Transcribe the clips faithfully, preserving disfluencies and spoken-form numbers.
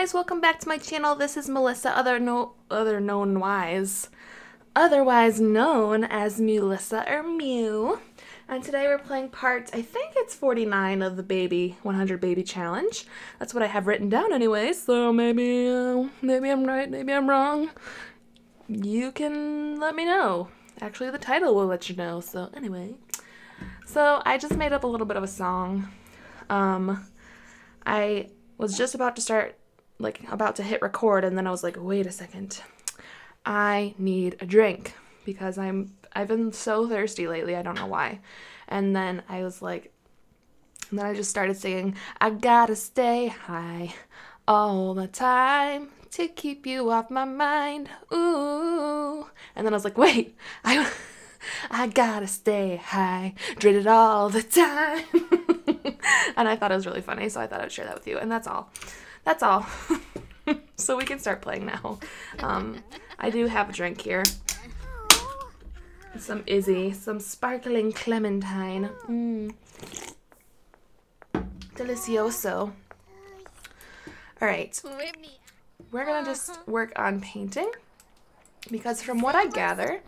guys, welcome back to my channel. This is Melissa, other no other known wise, otherwise known as Melissa or Mew. And today we're playing part, I think it's forty-nine of the baby one hundred baby challenge. That's what I have written down anyway, so maybe uh, maybe I'm right, maybe I'm wrong. You can let me know. Actually, the title will let you know. So anyway, so I just made up a little bit of a song. Um, I was just about to start, like, about to hit record, and then I was like, wait a second, I need a drink, because I'm, I've been so thirsty lately, I don't know why. And then I was like, and then I just started singing, I gotta stay high all the time to keep you off my mind, ooh. And then I was like, wait, I, I gotta stay high, hydrated all the time. And I thought it was really funny, so I thought I'd share that with you. And that's all. That's all. So we can start playing now. Um, I do have a drink here. Some Izzy. Some sparkling clementine. Mm. Delicioso. Alright. We're going to just work on painting. Because from what I gather,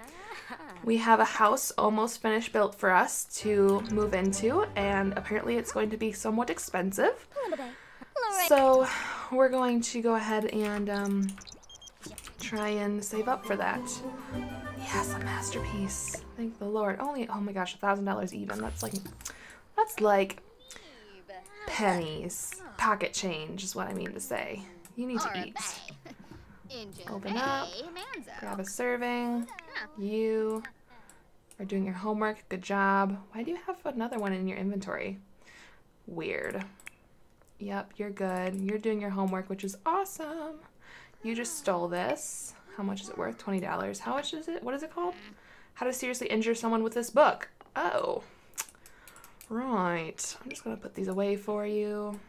we have a house almost finished built for us to move into, and apparently it's going to be somewhat expensive. So we're going to go ahead and um, try and save up for that. Yes, a masterpiece. Thank the Lord. Only, oh my gosh, a thousand dollars even. That's like, that's like pennies. Pocket change is what I mean to say. You need to eat. Open up, grab a serving. You are doing your homework. Good job. Why do you have another one in your inventory? Weird. Yep, you're good. You're doing your homework, which is awesome. You just stole this. How much is it worth? twenty dollars. How much is it? What is it called? How to seriously injure someone with this book. Oh. Right. I'm just going to put these away for you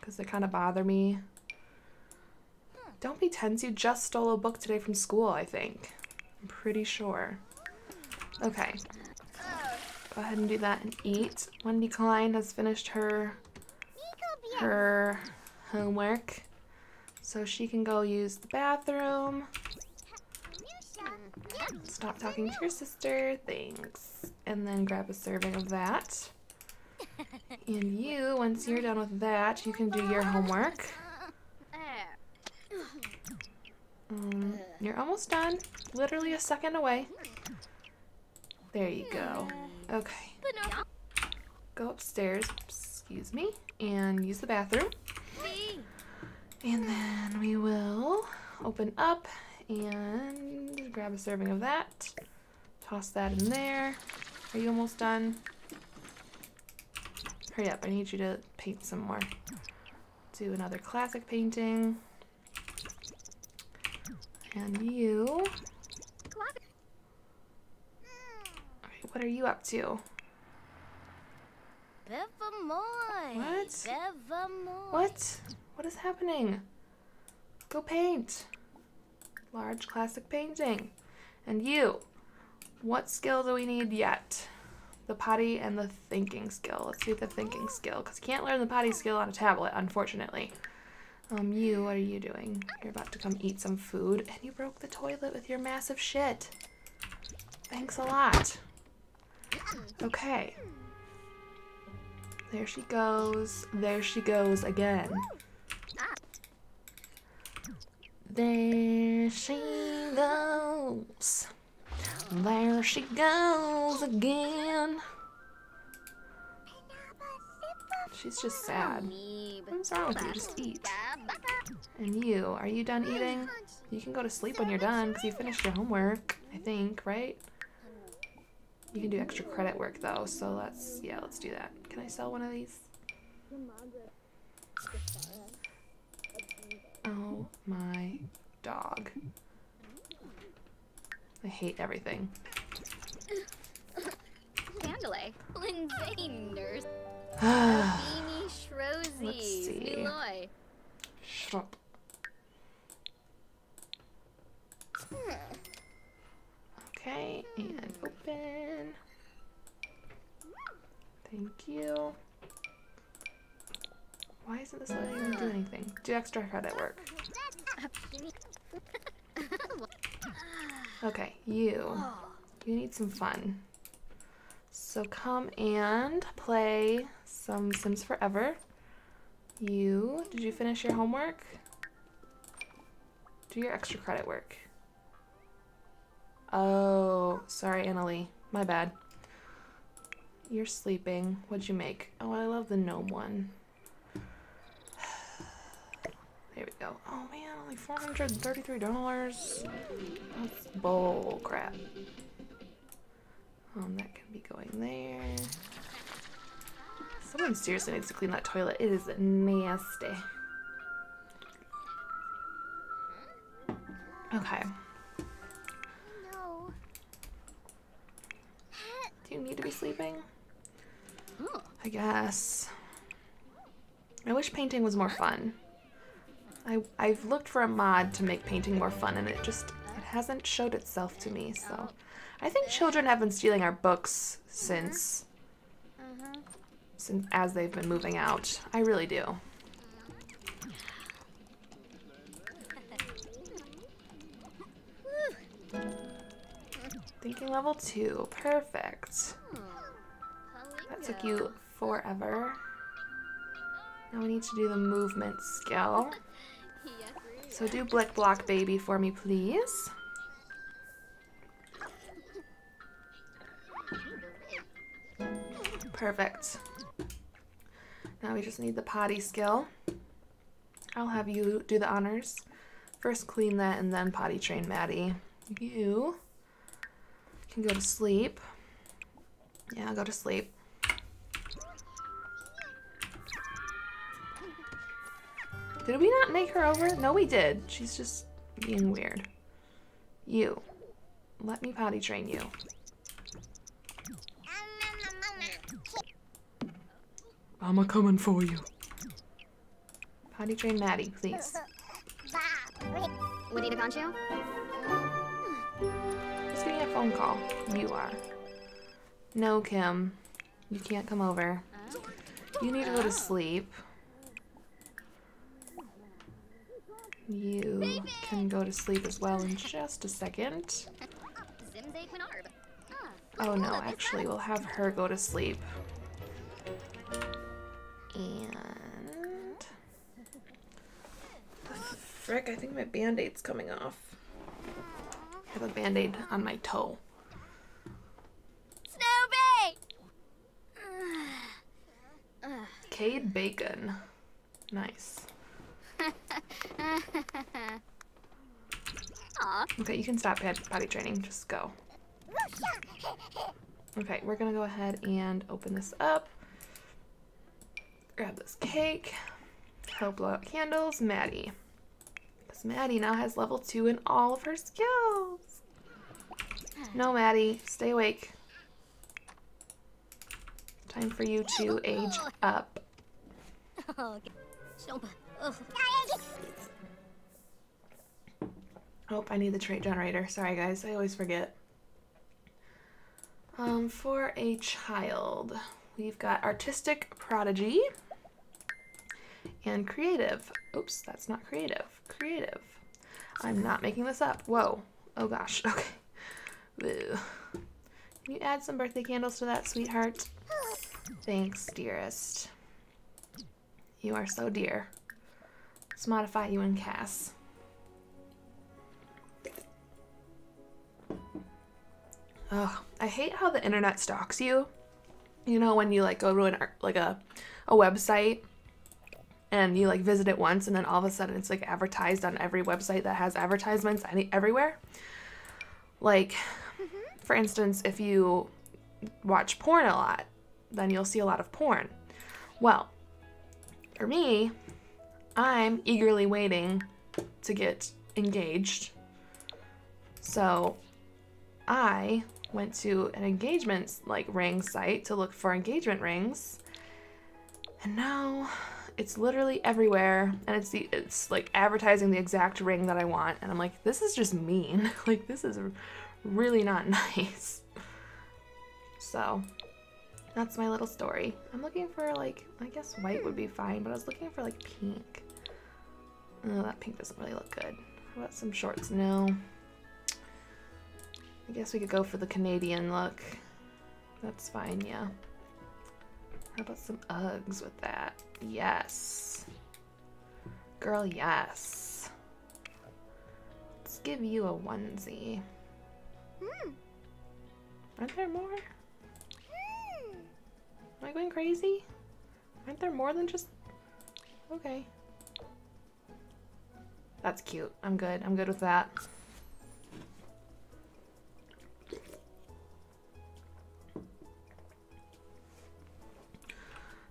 because they kind of bother me. Don't be tense, you just stole a book today from school, I think. I'm pretty sure. Okay. Go ahead and do that and eat. Wendy Klein has finished her, her homework. So she can go use the bathroom. Stop talking to your sister, thanks. And then grab a serving of that. And you, once you're done with that, you can do your homework. Um, you're almost done. Literally a second away. There you go. Okay. Go upstairs, excuse me, and use the bathroom. And then we will open up and grab a serving of that. Toss that in there. Are you almost done? Hurry up, I need you to paint some more. Do another classic painting. And you, all right, what are you up to? What? What? What is happening? Go paint. Large classic painting. And you, what skill do we need yet? The potty and the thinking skill. Let's do the thinking skill, because you can't learn the potty skill on a tablet, unfortunately. Um, you, what are you doing? You're about to come eat some food, and you broke the toilet with your massive shit. Thanks a lot. Okay. There she goes. There she goes again. There she goes. There she goes again. She's just sad. What's wrong with you? Just eat. And you, are you done eating? You can go to sleep when you're done because you finished your homework, I think, right? You can do extra credit work though, so let's, yeah, let's do that. Can I sell one of these? Oh my dog. I hate everything. Let's see. Shop. Okay, and open. Thank you. Why isn't this letting them do anything? Do extra credit work. Okay, you. You need some fun. So come and play some Sims Forever. You, did you finish your homework? Do your extra credit work. Oh, sorry, Annalie. My bad. You're sleeping. What'd you make? Oh, I love the gnome one. There we go. Oh man, only four hundred thirty-three dollars. That's bull crap. Um, that can be going there. Someone seriously needs to clean that toilet. It is nasty. Okay. No. Do you need to be sleeping? I guess. I wish painting was more fun. I, I've looked for a mod to make painting more fun, and it just it hasn't showed itself to me, so... I think children have been stealing our books since... Uh-huh. since as they've been moving out. I really do. Thinking level two. Perfect. That took you forever. Now we need to do the movement skill. So do Blick Block Baby for me, please. Perfect. Now we just need the potty skill. I'll have you do the honors. First clean that and then potty train Maddie. You can go to sleep. Yeah, go to sleep. Did we not make her over? No, we did. She's just being weird. You. Let me potty train you. I'm a coming for you. Potty train Maddie, please. Would you want you? Just getting a phone call. You are. No, Kim. You can't come over. You need to go to sleep. You can go to sleep as well in just a second. Oh no, actually, we'll have her go to sleep. And... the frick, I think my band-aid's coming off. I have a band-aid on my toe. Snoopy! Cade Bacon. Nice. Okay, you can stop potty training. Just go. Okay, we're gonna go ahead and open this up. Grab this cake. Help blow out candles. Maddie. Because Maddie now has level two in all of her skills. No, Maddie. Stay awake. Time for you to age up. Oh, I need the trait generator. Sorry, guys. I always forget. Um, for a child, we've got Artistic Prodigy and Creative. Oops, that's not creative. Creative. I'm not making this up. Whoa. Oh, gosh. Okay. Woo. Can you add some birthday candles to that, sweetheart? Thanks, dearest. You are so dear. Let's modify you and Cass. Oh, I hate how the internet stalks you. You know, when you like go to an art, like a, a website and you like visit it once and then all of a sudden it's like advertised on every website that has advertisements any, everywhere. Like, mm-hmm. for instance, if you watch porn a lot, then you'll see a lot of porn. Well, for me, I'm eagerly waiting to get engaged. So I went to an engagement like ring site to look for engagement rings. And now it's literally everywhere and it's the it's like advertising the exact ring that I want and I'm like, this is just mean. Like, this is really not nice. So That's my little story. I'm looking for, like, I guess white would be fine, but I was looking for, like, pink. Oh, that pink doesn't really look good. How about some shorts? No. I guess we could go for the Canadian look. That's fine, yeah. How about some Uggs with that? Yes. Girl, yes. Let's give you a onesie. Mm. Aren't there more? Mm. Am I going crazy? Aren't there more than just... Okay. That's cute. I'm good. I'm good with that.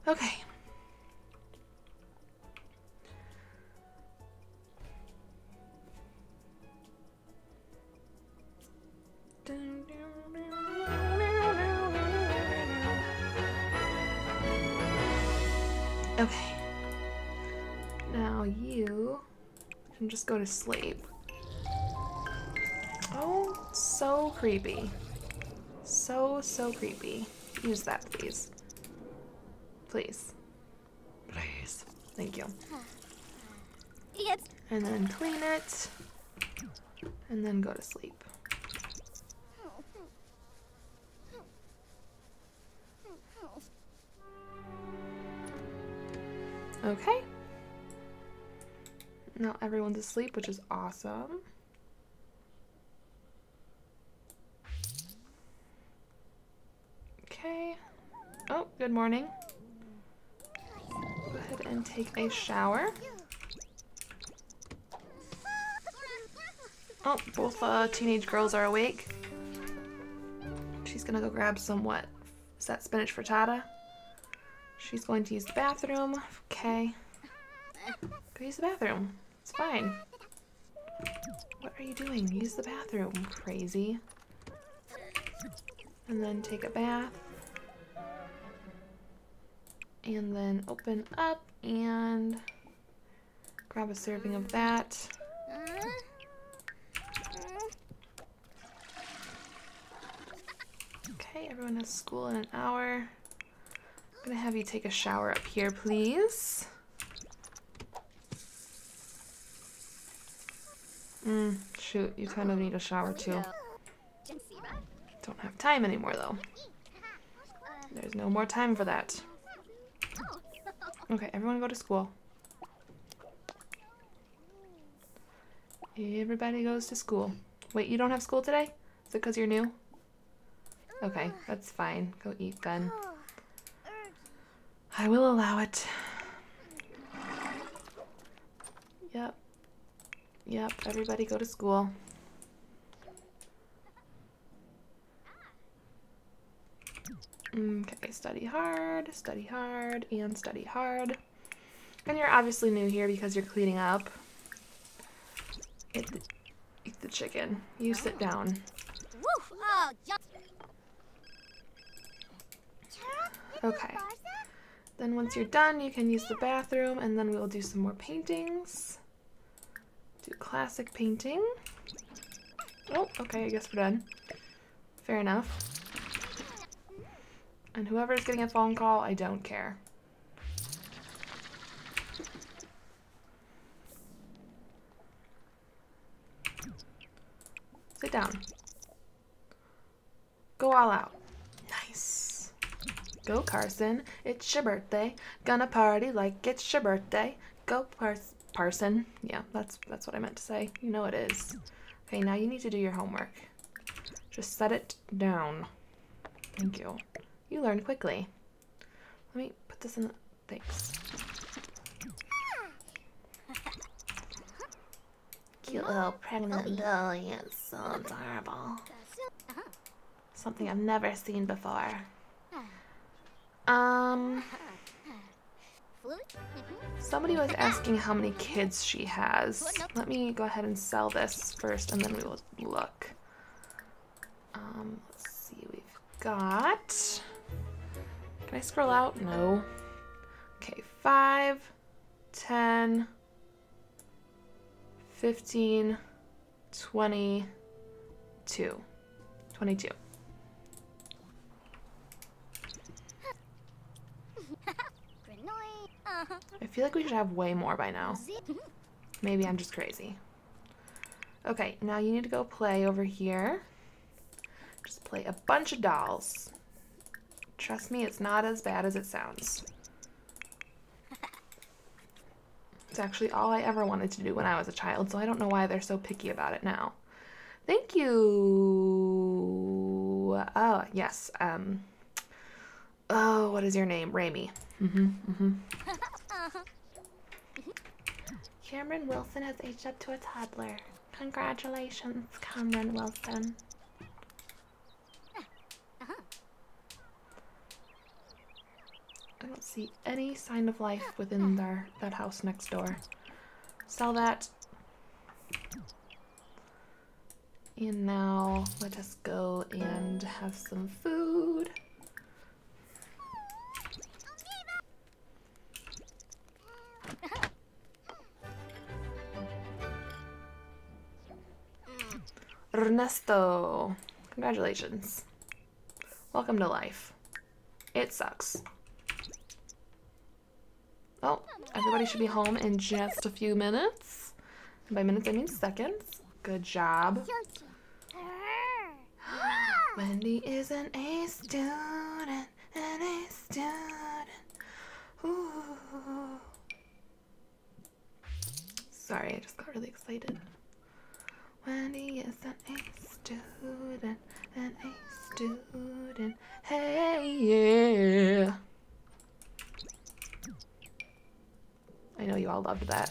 Okay. Okay. Now you can just go to sleep. Oh, so creepy. So, so creepy. Use that, please. Please. Please. Thank you. Yes. And then clean it. And then go to sleep. Okay. Now everyone's asleep, which is awesome. Okay. Oh, good morning. Go ahead and take a shower. Oh, both uh, teenage girls are awake. She's gonna go grab some, what? Is that spinach frittata? She's going to use the bathroom. Okay. Go use the bathroom. It's fine. What are you doing? Use the bathroom, crazy. And then take a bath. And then open up and grab a serving of that. Okay, everyone has school in an hour. I'm gonna have you take a shower up here, please. Mm, shoot, you kind of need a shower too. Don't have time anymore though. There's no more time for that. Okay, everyone go to school. Everybody goes to school. Wait, you don't have school today? Is it because you're new? Okay, that's fine. Go eat then. I will allow it. Yep. Yep, everybody go to school. Okay, study hard, study hard, and study hard. And you're obviously new here because you're cleaning up. Eat the, eat the chicken. You sit down. Okay. Then once you're done, you can use the bathroom, and then we'll do some more paintings. Do classic painting. Oh, okay, I guess we're done. Fair enough. And whoever's getting a phone call, I don't care. Sit down. Go all out. Nice. Go, Carson. It's your birthday. Gonna party like it's your birthday. Go, Carson. Yeah, that's that's what I meant to say. You know it is. Okay, now you need to do your homework. Just set it down. Thank you. You learn quickly. Let me put this in the... Thanks. Cute little pregnant lily. It's so adorable. Something I've never seen before. Um... Somebody was asking how many kids she has. Let me go ahead and sell this first, and then we will look. Um, let's see. We've got... Can I scroll out? No. Okay, five, ten, fifteen, twenty-two. twenty-two. I feel like we should have way more by now. Maybe I'm just crazy. Okay, now you need to go play over here. Just play a bunch of dolls. Trust me, it's not as bad as it sounds. It's actually all I ever wanted to do when I was a child, so I don't know why they're so picky about it now. Thank you. Oh, yes. Um. Oh, what is your name? Raimi. Mm-hmm, mm-hmm. Cameron Wilson has aged up to a toddler. Congratulations, Cameron Wilson. I don't see any sign of life within their, that house next door. Sell that. And now let us go and have some food. Ernesto, congratulations. Welcome to life. It sucks. Oh, everybody should be home in just a few minutes. And by minutes, I mean seconds. Good job. Wendy is an A student, an A student. Ooh. Sorry, I just got really excited. Wendy is an A student, an A student. Hey, yeah. I know you all loved that.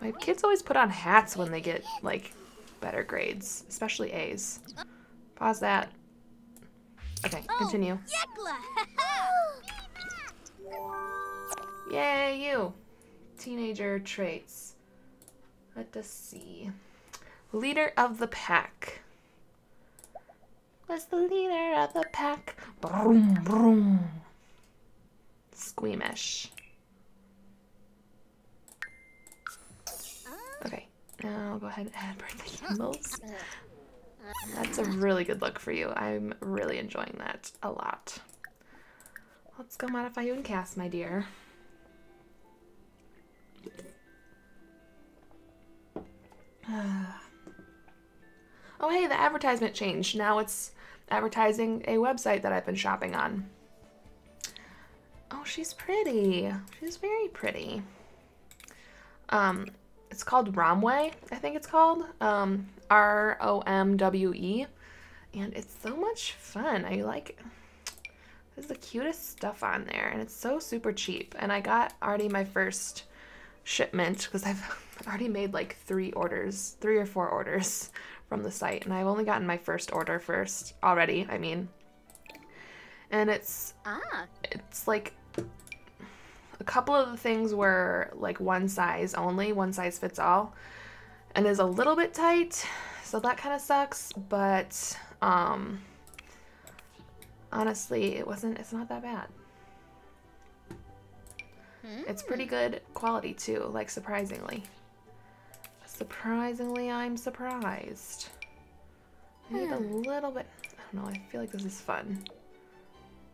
My kids always put on hats when they get, like, better grades, especially A's. Pause that. Okay, continue. Yay, you. Teenager traits. Let us see. Leader of the pack. What's the leader of the pack? Broom, broom. Squeamish. Okay, now I'll go ahead and add birthday candles. That's a really good look for you. I'm really enjoying that a lot. Let's go modify you and Cass, my dear. Oh, hey, the advertisement changed. Now it's advertising a website that I've been shopping on. Oh, she's pretty. She's very pretty. Um, it's called Romwe, I think it's called. Um, R O M W E. And it's so much fun. I like it. There's the cutest stuff on there, and it's so super cheap. And I got already my first shipment because I've already made like three orders, three or four orders from the site, and I've only gotten my first order first already, I mean. And it's, ah. it's like a couple of the things were like one size only, one size fits all, and is a little bit tight, so that kind of sucks, but um, honestly, it wasn't, it's not that bad. It's pretty good quality too, like surprisingly. Surprisingly, I'm surprised. I need a little bit, I don't know, I feel like this is fun.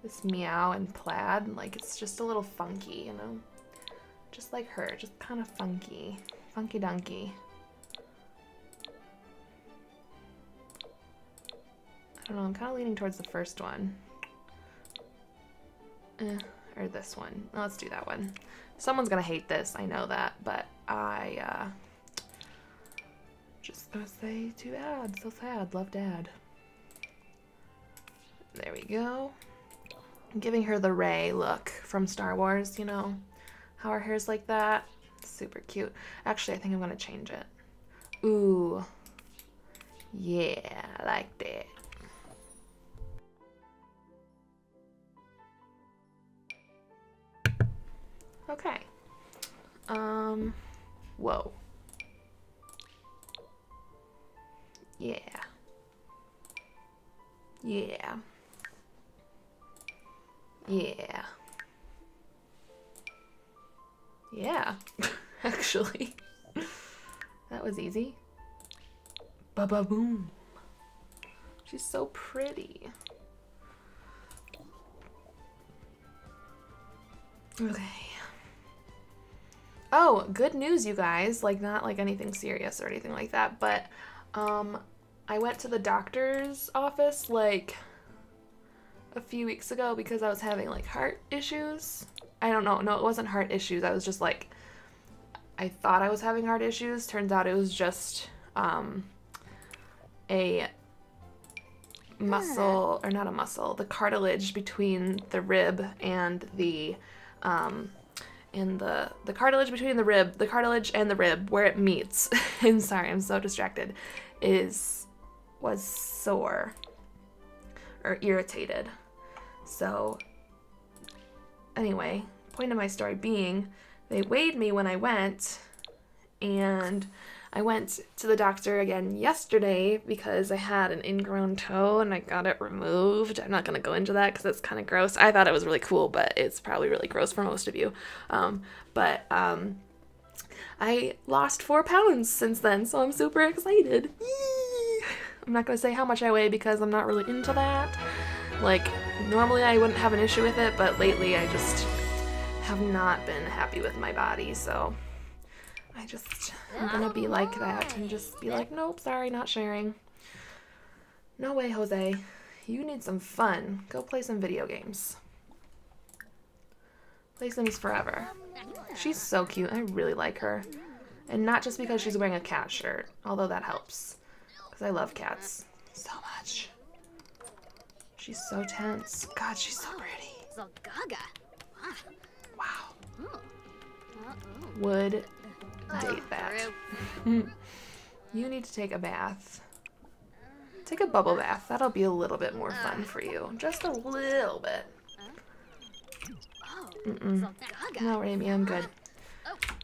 This meow and plaid, like it's just a little funky, you know? Just like her, just kind of funky. Funky donkey. I don't know, I'm kind of leaning towards the first one. Eh. Or this one. Let's do that one. Someone's gonna hate this, I know that, but I, uh, just gonna say too bad, so sad, love dad. There we go. I'm giving her the Rey look from Star Wars, you know, how her hair's like that. Super cute. Actually, I think I'm gonna change it. Ooh. Yeah, I like that. Okay. Um, whoa. Yeah. Yeah. Yeah. Yeah. Actually. That was easy. Ba-ba boom. She's so pretty. Okay. Oh, good news, you guys. Like, not like anything serious or anything like that, but um, I went to the doctor's office like a few weeks ago because I was having like heart issues. I don't know. No, it wasn't heart issues. I was just like, I thought I was having heart issues. Turns out it was just um, a muscle, or not a muscle, the cartilage between the rib and the um, and the the cartilage between the rib, the cartilage and the rib where it meets. I'm sorry, I'm so distracted. Is was sore or irritated. So anyway, point of my story being, they weighed me when I went, and I went to the doctor again yesterday because I had an ingrown toe and I got it removed. I'm not going to go into that because that's kind of gross. I thought it was really cool, but it's probably really gross for most of you. Um, but um, I lost four pounds since then, so I'm super excited. Yee! I'm not going to say how much I weigh because I'm not really into that. Like, normally I wouldn't have an issue with it, but lately I just have not been happy with my body, so I just, I'm gonna be like that and just be like, nope, sorry, not sharing. No way, Jose. You need some fun. Go play some video games. Play Sims Forever. She's so cute. I really like her. And not just because she's wearing a cat shirt, although that helps, because I love cats so much. She's so tense. God, she's so pretty. Wow. Would date that. You need to take a bath. Take a bubble bath. That'll be a little bit more fun for you. Just a little bit. Mm-mm. No, Raimi, I'm good.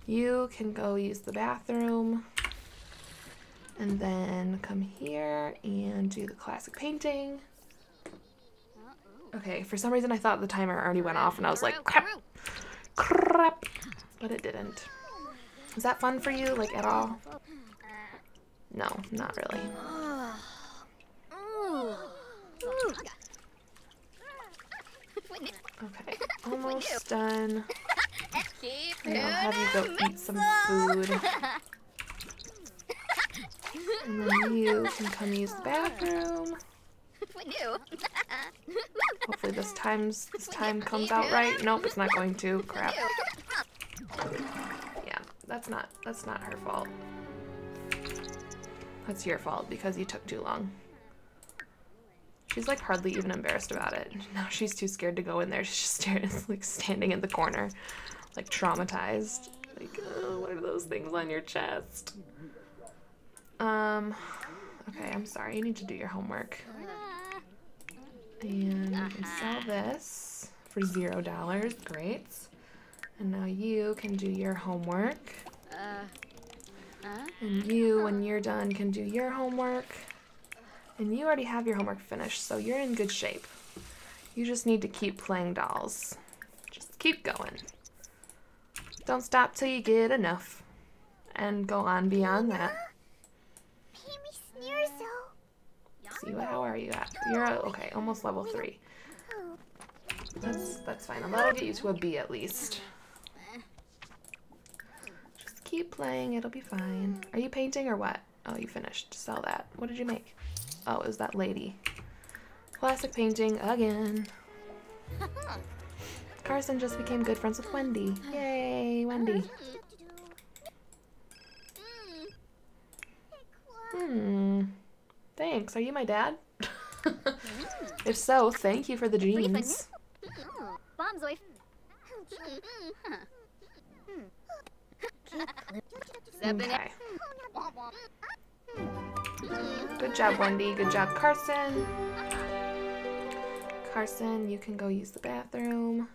You can go use the bathroom. And then come here and do the classic painting. Okay, for some reason I thought the timer already went off and I was like, crap! Crap! But it didn't. Is that fun for you, like, at all? No, not really. Okay, almost done. And I'll have you go eat some food. And then you can come use the bathroom. Hopefully this time's this time comes out right. Nope, it's not going to. Crap. That's not, that's not her fault. That's your fault because you took too long. She's like hardly even embarrassed about it. Now she's too scared to go in there. She's just staring, like standing in the corner, like traumatized. Like, oh, what are those things on your chest? Um, okay, I'm sorry. You need to do your homework. And you can sell this for zero dollars. Great. And now you can do your homework. And you, when you're done, can do your homework. And you already have your homework finished, so you're in good shape. You just need to keep playing dolls. Just keep going. Don't stop till you get enough. And go on beyond that. See, how are you at? You're, okay, almost level three. That's, that's fine. That'll get you to a B at least. Keep playing, it'll be fine. Are you painting or what? Oh, you finished. Sell that. What did you make? Oh, it was that lady. Classic painting again. Carson just became good friends with Wendy. Yay, Wendy. Hmm. Thanks. Are you my dad? If so, thank you for the jeans. Okay. Good job, Wendy. Good job, Carson. Carson, you can go use the bathroom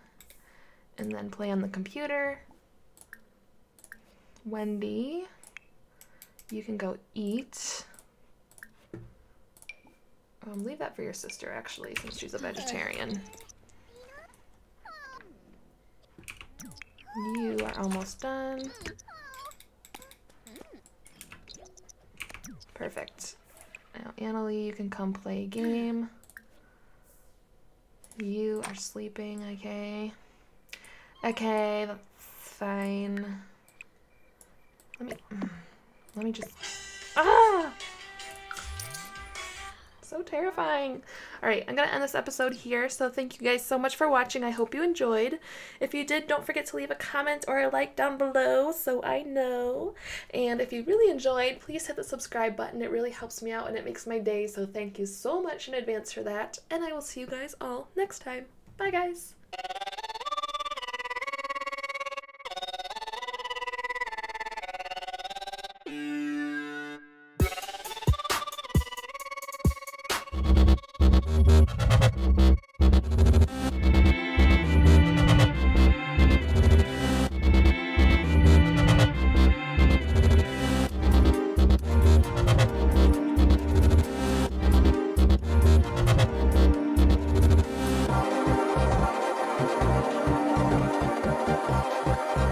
and then play on the computer. Wendy, you can go eat. Um, leave that for your sister, actually, since she's a vegetarian. You are almost done. Perfect. Now, Annalie, you can come play a game. You are sleeping, okay. Okay, that's fine. Let me, let me just, ah! So terrifying. All right, I'm gonna end this episode here. So thank you guys so much for watching. I hope you enjoyed. If you did, don't forget to leave a comment or a like down below so I know. And if you really enjoyed, please hit the subscribe button. It really helps me out and it makes my day. So thank you so much in advance for that. And I will see you guys all next time. Bye guys. Bye.